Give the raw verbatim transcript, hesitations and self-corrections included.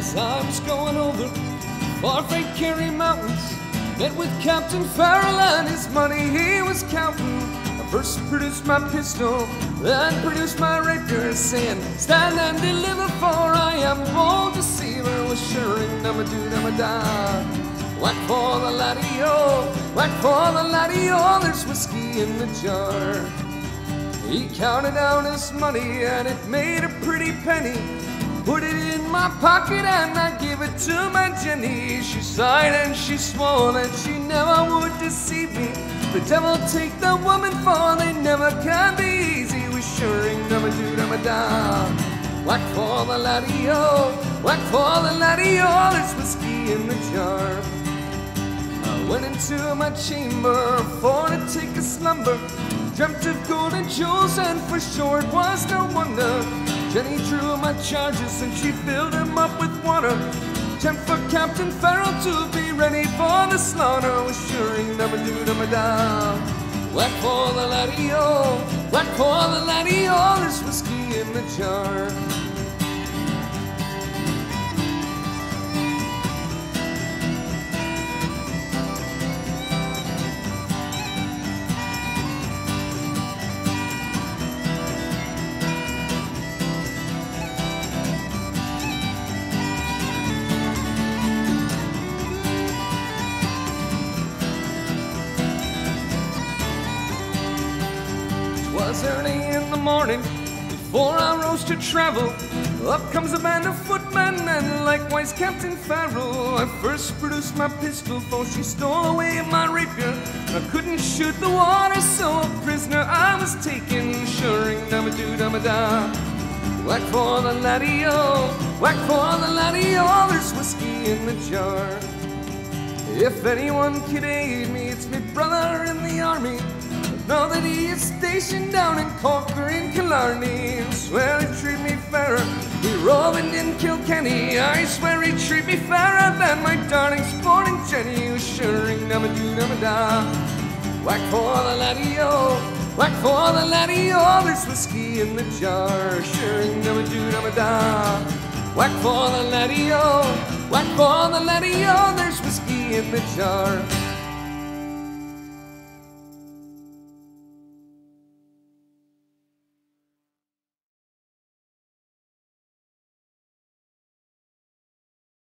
chance I was going over far from Kerry Mountains. Met with Captain Farrell and his money he was counting. I first produced my pistol, then produced my rapier, saying, "Stand and deliver, for I am bold deceiver." Was sure I'm a dude, I'm a da. Whack for the laddie, oh, whack for the laddie, oh, there's whiskey in the jar. He counted out his money and it made a pretty penny. Put it in my pocket and I gave it to my Jenny. She sighed and she swore that she never would deceive me. The devil take the woman, for they never can be easy. We sure ain't never do them a dime. Whack for the laddie, oh, whack for the laddie, oh, there's whiskey in the jar. I went into my chamber for to take a slumber. Dreamt of gold and jewels and for sure it was no wonder. Jenny drew my charges and she filled them up with water. Tempt for Captain Farrell to be ready for the slaughter. Was sure he never do to madame. Whack for the laddie, oh, whack for the laddie, oh, there's whiskey in the jar. It was early in the morning, before I rose to travel, up comes a band of footmen and likewise Captain Farrell. I first produced my pistol, for she stole away my rapier. I couldn't shoot the water, so a prisoner I was taken. Sure, never do, never da. Whack for the laddie, oh, whack for the laddie, oh, there's whiskey in the jar. If anyone could aid me, it's me brother in the army. Know that he is stationed down in Corker in Killarney. I swear he treat me fairer. He robbed in Kilkenny. I swear he treat me fairer than my darling sporting Jenny. Sure, never do, never da. Whack for the laddie, oh, whack for the laddie, oh, there's whiskey in the jar. Sure, never do, never da. Whack for the laddie, oh, whack for the laddie, oh, there's whiskey in the jar.